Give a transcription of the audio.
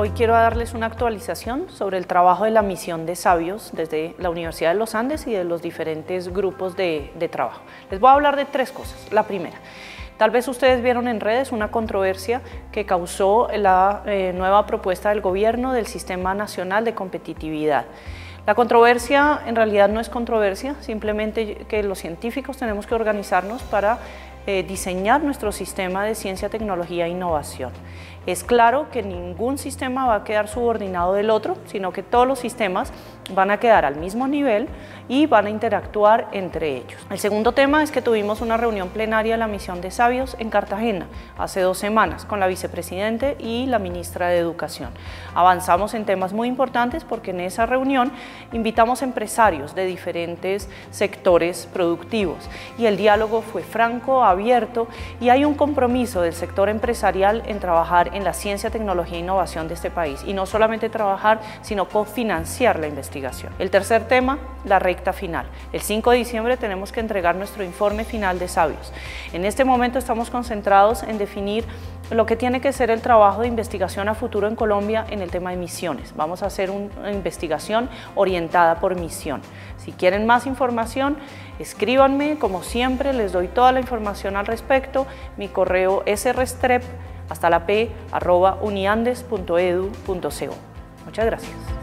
Hoy quiero darles una actualización sobre el trabajo de la Misión de Sabios desde la Universidad de los Andes y de los diferentes grupos de trabajo. Les voy a hablar de tres cosas. La primera, tal vez ustedes vieron en redes una controversia que causó la nueva propuesta del gobierno del Sistema Nacional de Competitividad. La controversia en realidad no es controversia, simplemente que los científicos tenemos que organizarnos para diseñar nuestro sistema de ciencia, tecnología e innovación. Es claro que ningún sistema va a quedar subordinado del otro, sino que todos los sistemas van a quedar al mismo nivel y van a interactuar entre ellos. El segundo tema es que tuvimos una reunión plenaria de la Misión de Sabios en Cartagena hace 2 semanas con la vicepresidente y la ministra de Educación. Avanzamos en temas muy importantes porque en esa reunión invitamos empresarios de diferentes sectores productivos y el diálogo fue franco, abierto y hay un compromiso del sector empresarial en trabajar en la ciencia, tecnología e innovación de este país y no solamente trabajar sino cofinanciar la investigación. El tercer tema, la recta final. El 5 de diciembre tenemos que entregar nuestro informe final de Sabios. En este momento estamos concentrados en definir lo que tiene que ser el trabajo de investigación a futuro en Colombia en el tema de misiones. Vamos a hacer una investigación orientada por misión. Si quieren más información, escríbanme, como siempre les doy toda la información al respecto. Mi correo es srestrep@uniandes.edu.co. Muchas gracias.